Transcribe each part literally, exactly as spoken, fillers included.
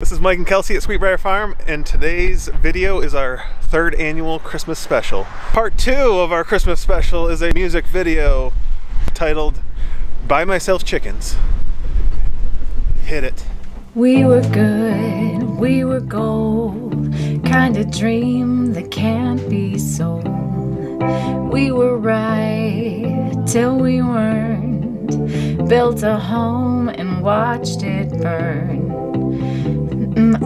This is Mike and Kelsey at Sweet Briar Farm, and today's video is our third annual Christmas special. Part two of our Christmas special is a music video titled Buy Myself Chickens. Hit it. We were good, we were gold, kind of dream that can't be sold. We were right till we weren't, built a home and watched it burn.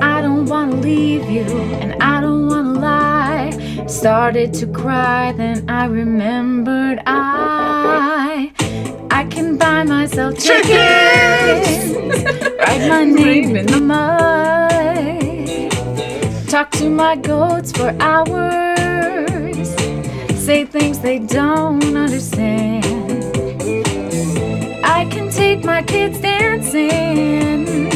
I don't wanna leave you, and I don't wanna lie. Started to cry, then I remembered I I can buy myself chickens, chickens! Write my name in the mud, talk to my goats for hours, say things they don't understand. I can take my kids dancing,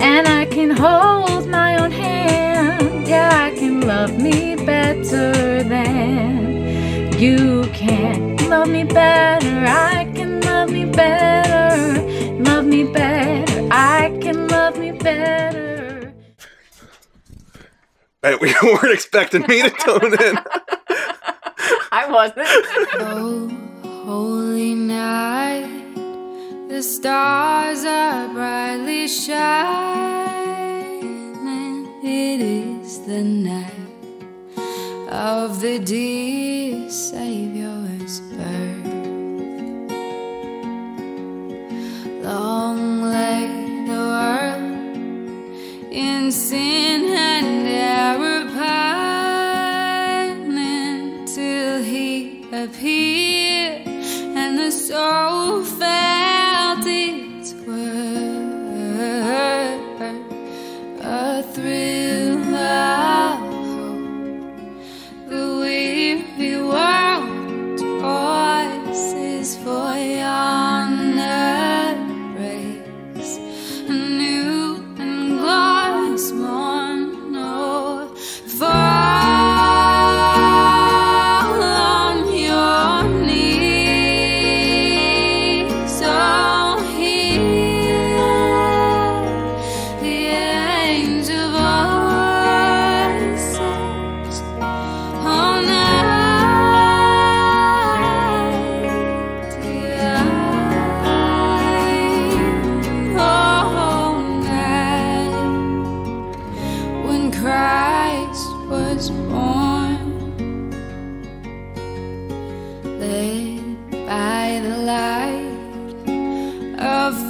and I can hold my own hand. Yeah, I can love me better than you can. Love me better, I can love me better. Love me better, I can love me better. Right, we weren't expecting me to tone in. I wasn't. Oh, holy night, the stars are brightly shining. It is the night of the dear Savior's birth. Long lay the world in sin and error pining, till He appeared and the soul fell.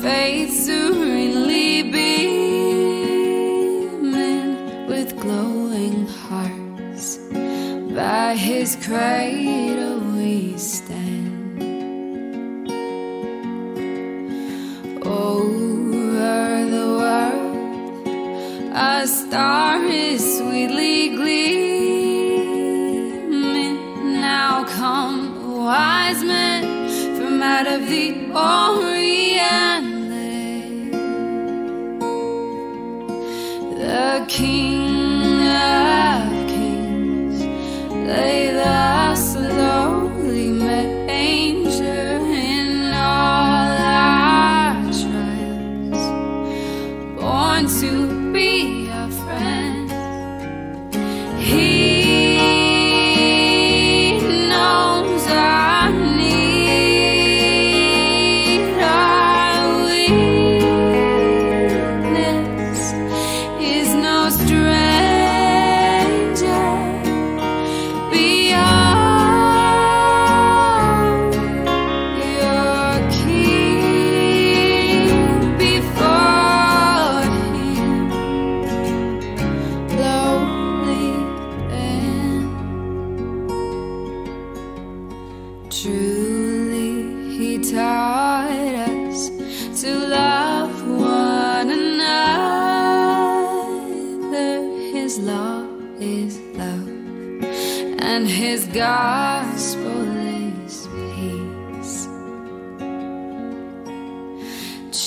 Faith serenely beaming with glowing hearts, by His cradle we stand. Over the world a star is sweetly gleaming. Now come wise men from out of the Orient, the King of Kings lay thus slowly made angel in all our trials, born to be our friend. He taught us to love one another. His law is love, and His gospel is peace.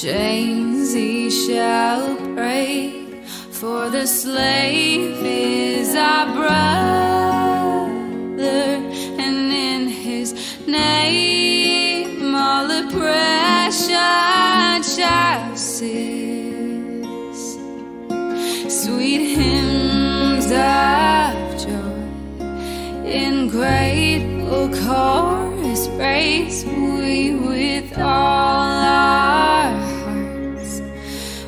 Chains He shall break, for the slave is our brother, and in His name all oppression shall cease. praise we with all our hearts.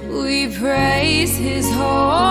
We praise His holy name.